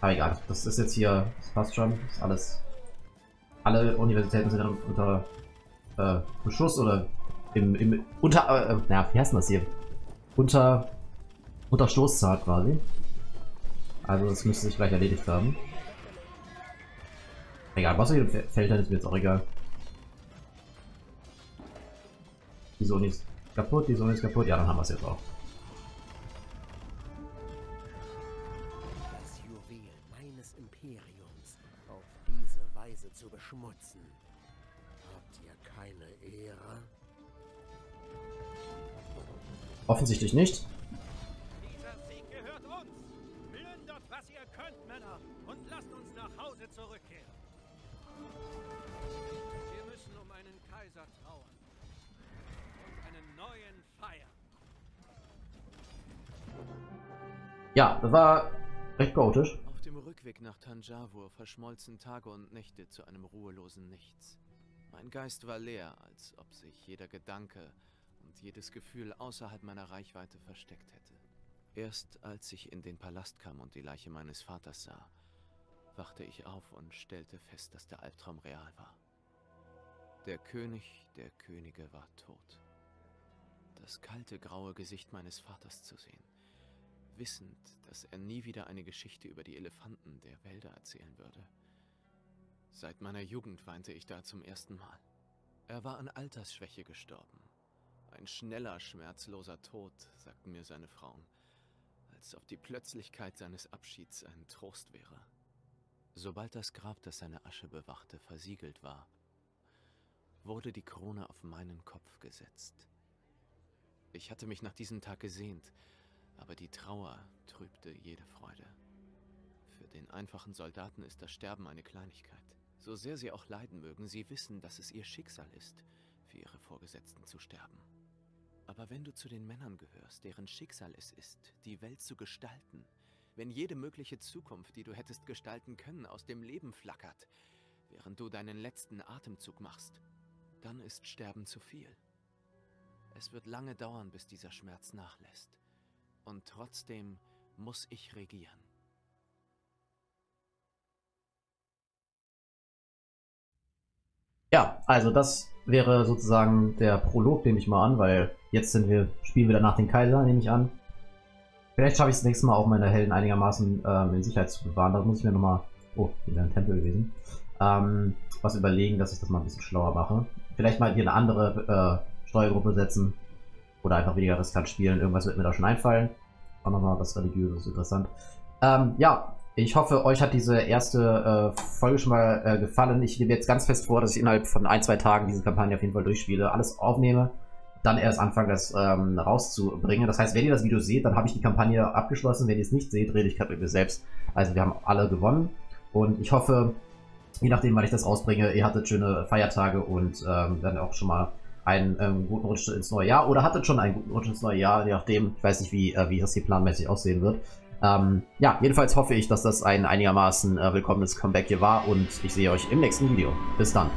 Aber egal, das ist jetzt hier. Das passt schon. Das ist alles. Alle Universitäten sind unter äh, Beschuss oder im, im unter äh, na, wie heißt das hier? Unter unter Stoßzahl quasi. Also das müsste sich gleich erledigt haben. Egal, was hier fällt, dann ist mir jetzt auch egal. Die Sonne ist kaputt, die Sonne ist kaputt. Ja, dann haben wir es jetzt auch. Das Juwel meines Imperiums auf diese Weise zu beschmutzen. Habt ihr keine Ehre? Offensichtlich nicht. Dieser Sieg gehört uns. Plündert, was ihr könnt, Männer, und lasst uns nach Hause zurückkehren. Wir müssen um einen Kaiser trauern. Ja, das war recht chaotisch. Auf dem Rückweg nach Tanjavur verschmolzen Tage und Nächte zu einem ruhelosen Nichts. Mein Geist war leer, als ob sich jeder Gedanke und jedes Gefühl außerhalb meiner Reichweite versteckt hätte. Erst als ich in den Palast kam und die Leiche meines Vaters sah, wachte ich auf und stellte fest, dass der Albtraum real war. Der König der Könige war tot. Das kalte, graue Gesicht meines Vaters zu sehen, wissend, dass er nie wieder eine Geschichte über die Elefanten der Wälder erzählen würde. Seit meiner Jugend weinte ich da zum ersten Mal. Er war an Altersschwäche gestorben. Ein schneller, schmerzloser Tod, sagten mir seine Frauen, als ob die Plötzlichkeit seines Abschieds ein Trost wäre. Sobald das Grab, das seine Asche bewachte, versiegelt war, wurde die Krone auf meinen Kopf gesetzt. Ich hatte mich nach diesem Tag gesehnt, aber die Trauer trübte jede Freude. Für den einfachen Soldaten ist das Sterben eine Kleinigkeit. So sehr sie auch leiden mögen, sie wissen, dass es ihr Schicksal ist, für ihre Vorgesetzten zu sterben. Aber wenn du zu den Männern gehörst, deren Schicksal es ist, die Welt zu gestalten, wenn jede mögliche Zukunft, die du hättest gestalten können, aus dem Leben flackert, während du deinen letzten Atemzug machst, dann ist Sterben zu viel. Es wird lange dauern, bis dieser Schmerz nachlässt. Und trotzdem muss ich regieren. Ja, also das wäre sozusagen der Prolog, nehme ich mal an, weil jetzt sind wir, spielen wir danach den Kaiser, nehme ich an. Vielleicht schaffe ich es nächstes Mal auch meine Helden einigermaßen ähm, in Sicherheit zu bewahren. Da muss ich mir nochmal... Oh, wieder ein Tempel gewesen. Ähm, was überlegen, dass ich das mal ein bisschen schlauer mache. Vielleicht mal hier eine andere... Äh, Steuergruppe setzen oder einfach weniger riskant spielen. Irgendwas wird mir da schon einfallen. Auch nochmal was Religiöses, interessant. Ähm, ja, ich hoffe, euch hat diese erste äh, Folge schon mal äh, gefallen. Ich nehme jetzt ganz fest vor, dass ich innerhalb von ein, zwei Tagen diese Kampagne auf jeden Fall durchspiele, alles aufnehme, dann erst anfangen, das ähm, rauszubringen. Das heißt, wenn ihr das Video seht, dann habe ich die Kampagne abgeschlossen. Wenn ihr es nicht seht, rede ich gerade mit mir selbst. Also wir haben alle gewonnen und ich hoffe, je nachdem, wann ich das rausbringe, ihr hattet schöne Feiertage und ähm, dann auch schon mal einen ähm, guten Rutsch ins neue Jahr oder hattet schon einen guten Rutsch ins neue Jahr, je nachdem, ich weiß nicht, wie, äh, wie das hier planmäßig aussehen wird. Ähm, ja, jedenfalls hoffe ich, dass das ein einigermaßen äh, willkommenes Comeback hier war und ich sehe euch im nächsten Video. Bis dann.